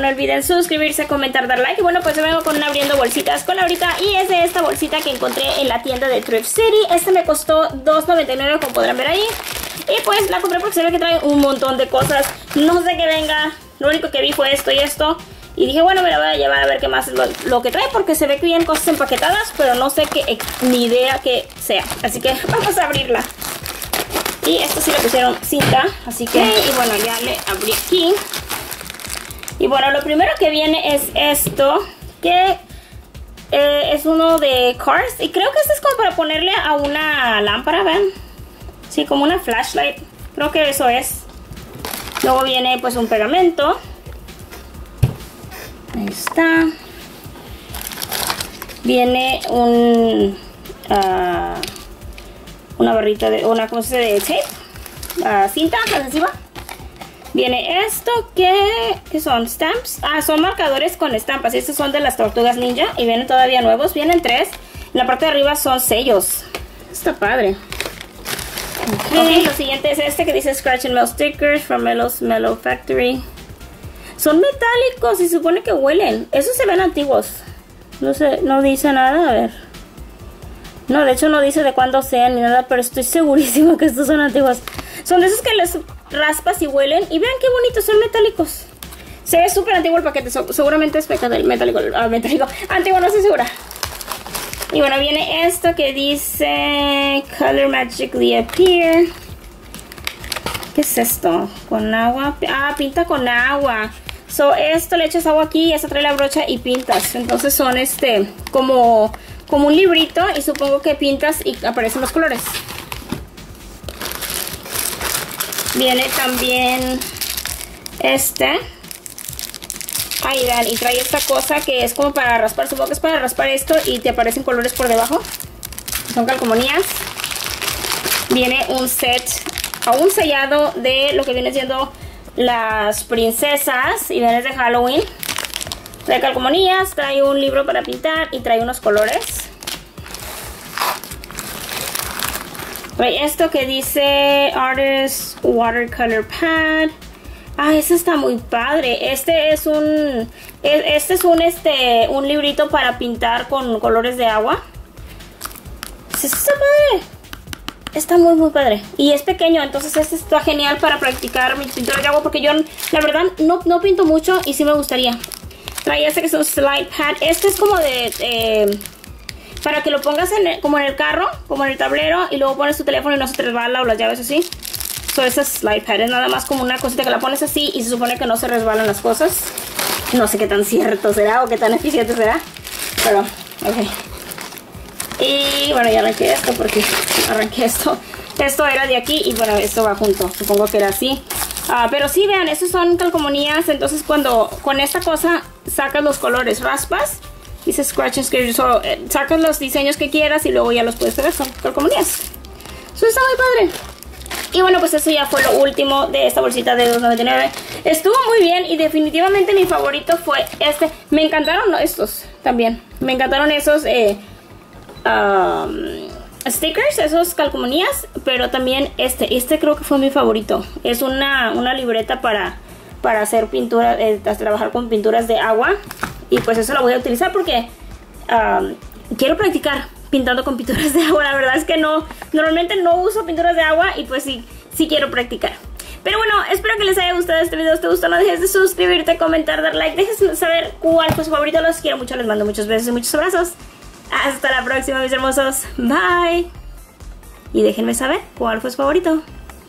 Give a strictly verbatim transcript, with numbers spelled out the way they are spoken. luego no olviden suscribirse, comentar, dar like. Y bueno, pues yo vengo con una abriendo bolsitas con ahorita, y es de esta bolsita que encontré en la tienda de Thrift City. Esta me costó dos noventa y nueve, como podrán ver ahí. Y pues la compré porque se ve que trae un montón de cosas. No sé qué venga, lo único que vi fue esto y esto. Y dije, bueno, me la voy a llevar a ver qué más es lo, lo que trae, porque se ve que vienen cosas empaquetadas, pero no sé qué, ni idea que sea. Así que vamos a abrirla. Y esto sí le pusieron cinta, así que, y bueno, ya le abrí aquí. Y bueno, lo primero que viene es esto, que eh, es uno de Cars. Y creo que este es como para ponerle a una lámpara, ¿ven? Sí, como una flashlight, creo que eso es. Luego viene pues un pegamento. Ahí está. Viene un... Uh, una barrita de una cosa de tape, uh, cinta adhesiva. Viene esto que, que son stamps, ah, son marcadores con estampas. Estos son de las tortugas ninja y vienen todavía nuevos, vienen tres. En la parte de arriba son sellos. Está padre. Okay. Ok, lo siguiente es este que dice Scratch and Mel Stickers from Melo's Melo Factory. Son metálicos y se supone que huelen. Esos se ven antiguos. No sé, no dice nada, a ver. No, de hecho no dice de cuándo sean ni nada, pero estoy segurísima que estos son antiguos. Son de esos que les raspas y huelen. Y vean qué bonitos, son metálicos. Se ve súper antiguo el paquete, so, seguramente es metálico, ah, metálico. Antiguo, no estoy segura. Y bueno, viene esto que dice Color Magically Appear. ¿Qué es esto? Con agua. Ah, pinta con agua. So, esto le echas agua aquí y esto trae la brocha y pintas. Entonces son este, como... como un librito, y supongo que pintas y aparecen los colores. Viene también este. Ahí vean, y trae esta cosa que es como para raspar, supongo que es para raspar esto y te aparecen colores por debajo. Son calcomanías. Viene un set, aún sellado, de lo que viene siendo las princesas, y vean, es de Halloween. Trae calcomanías, trae un libro para pintar y trae unos colores. Trae esto que dice Artist Watercolor Pad. Ah, este está muy padre. Este es un este es un este un librito para pintar con colores de agua. Este está padre. Está muy muy padre. Y es pequeño, entonces este está genial para practicar mis pinturas de agua, porque yo la verdad no, no pinto mucho y sí me gustaría. Trae este que es un slide pad. Este es como de... Eh, para que lo pongas en el, como en el carro, como en el tablero, y luego pones tu teléfono y no se te resbala o las llaves así. So, este slide pad es nada más como una cosita que la pones así y se supone que no se resbalan las cosas. No sé qué tan cierto será o qué tan eficiente será, pero ok. Y bueno, ya arranqué esto porque arranqué esto. Esto era de aquí y bueno, esto va junto. Supongo que era así. Ah, pero sí, vean, estos son calcomanías. Entonces cuando con esta cosa sacas los colores, raspas, dice Scratch and Scribble, so, eh, sacas los diseños que quieras y luego ya los puedes hacer con calcomanías. Eso está muy padre. Y bueno, pues eso ya fue lo último de esta bolsita de dos noventa y nueve. Estuvo muy bien y definitivamente mi favorito fue este. Me encantaron estos también. Me encantaron esos eh, um, stickers, esos calcomanías, pero también este. Este creo que fue mi favorito. Es una, una libreta para... para hacer pintura, eh, trabajar con pinturas de agua. Y pues eso lo voy a utilizar porque um, quiero practicar pintando con pinturas de agua. La verdad es que no, normalmente no uso pinturas de agua y pues sí, sí quiero practicar. Pero bueno, espero que les haya gustado este video. Si te gustó, no dejes de suscribirte, comentar, dar like. Dejes saber cuál fue su favorito. Los quiero mucho, les mando muchos besos y muchos abrazos. Hasta la próxima, mis hermosos. Bye. Y déjenme saber cuál fue su favorito.